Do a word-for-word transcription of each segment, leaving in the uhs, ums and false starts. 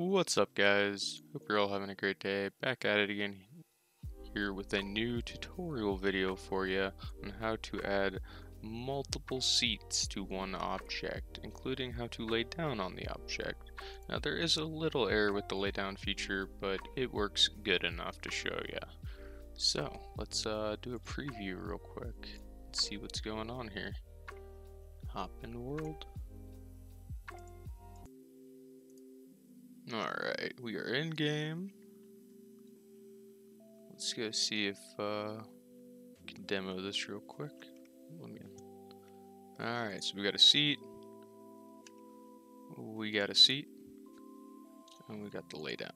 What's up, guys? Hope you're all having a great day. Back at it again here with a new tutorial video for you on how to add multiple seats to one object, including how to lay down on the object. Now, there is a little error with the lay down feature, but it works good enough to show you. So let's uh, do a preview real quick and see what's going on here. Hop in world. Alright, we are in game. Let's go see if uh, we can demo this real quick. Let me... Alright, so we got a seat. We got a seat. And we got the lay down.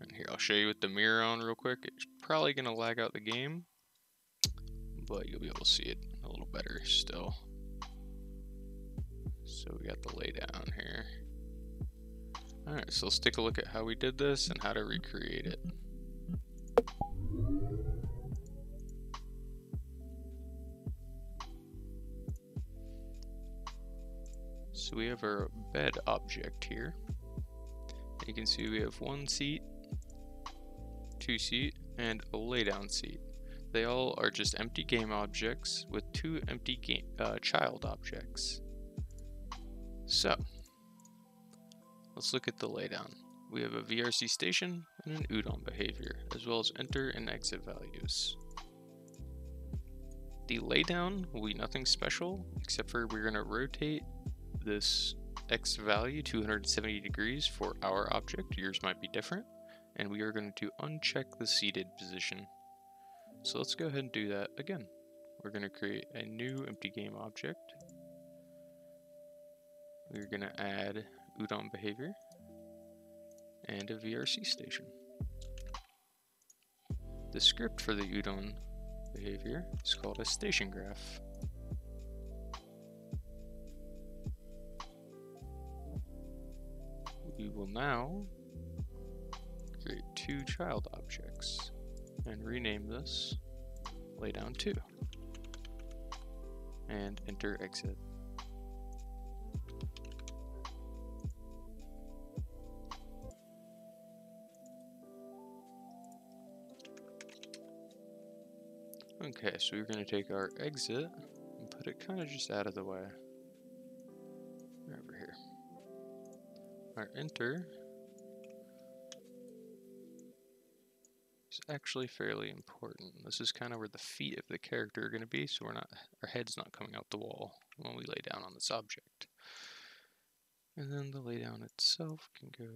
And here, I'll show you with the mirror on real quick. It's probably going to lag out the game, but you'll be able to see it a little better still. So we got the lay down here. All right, so let's take a look at how we did this and how to recreate it. So we have our bed object here. You can see we have one seat, two seat, and a lay down seat. They all are just empty game objects with two empty game, uh, child objects. So, let's look at the laydown. We have a V R C station and an Udon behavior, as well as enter and exit values. The laydown will be nothing special, except for we're going to rotate this X value two hundred seventy degrees for our object. Yours might be different. And we are going to uncheck the seated position. So let's go ahead and do that again. We're going to create a new empty game object. We're going to add Udon behavior and a V R C station. The script for the Udon behavior is called a station graph. We will now create two child objects and rename this laydown two and enter exit. Okay, so we're going to take our exit and put it kind of just out of the way. Right over here. Our enter is actually fairly important. This is kind of where the feet of the character are going to be, so we're not, our head's not coming out the wall when we lay down on this object. And then the lay down itself can go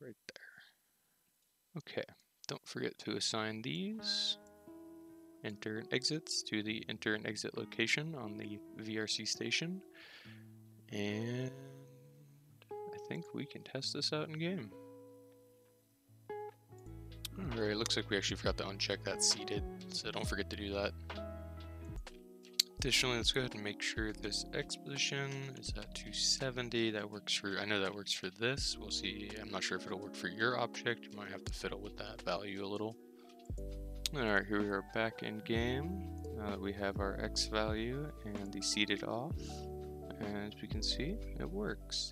right there. Okay, don't forget to assign these enter and exits to the enter and exit location on the V R C station. And I think we can test this out in game. All right, looks like we actually forgot to uncheck that seated, so don't forget to do that. Additionally, let's go ahead and make sure this X position is at two seventy. That works for, I know that works for this. We'll see, I'm not sure if it'll work for your object. You might have to fiddle with that value a little. Alright, here we are back in game. Uh, we have our X value and the seated off. And as we can see, it works.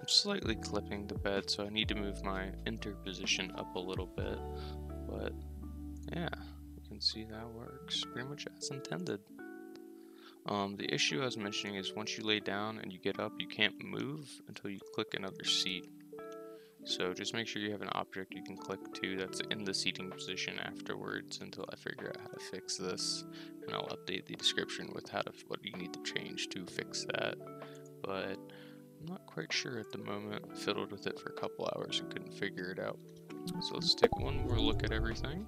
I'm slightly clipping the bed, so I need to move my enter position up a little bit. But yeah, you can see that works pretty much as intended. Um, the issue I was mentioning is once you lay down and you get up, you can't move until you click another seat. So just make sure you have an object you can click to that's in the seating position afterwards until I figure out how to fix this. And I'll update the description with how to, what you need to change to fix that. But I'm not quite sure at the moment. I fiddled with it for a couple hours and couldn't figure it out. So let's take one more look at everything.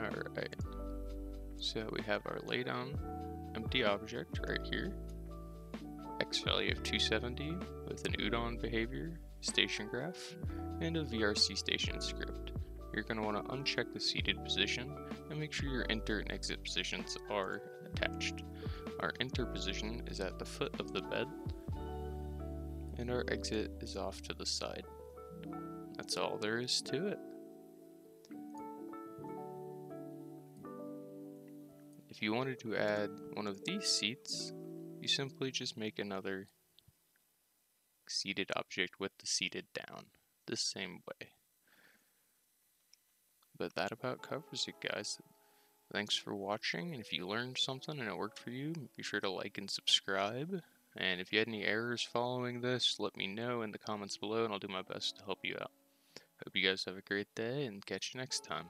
Alright. So we have our laydown empty object right here, X value of two seventy with an Udon behavior, station graph, and a V R C station script. You're going to want to uncheck the seated position and make sure your enter and exit positions are attached. Our enter position is at the foot of the bed, and our exit is off to the side. That's all there is to it. If you wanted to add one of these seats, you simply just make another seated object with the seated down the same way. But that about covers it, guys. Thanks for watching, and if you learned something and it worked for you, be sure to like and subscribe. And if you had any errors following this, let me know in the comments below, and I'll do my best to help you out. Hope you guys have a great day, and catch you next time.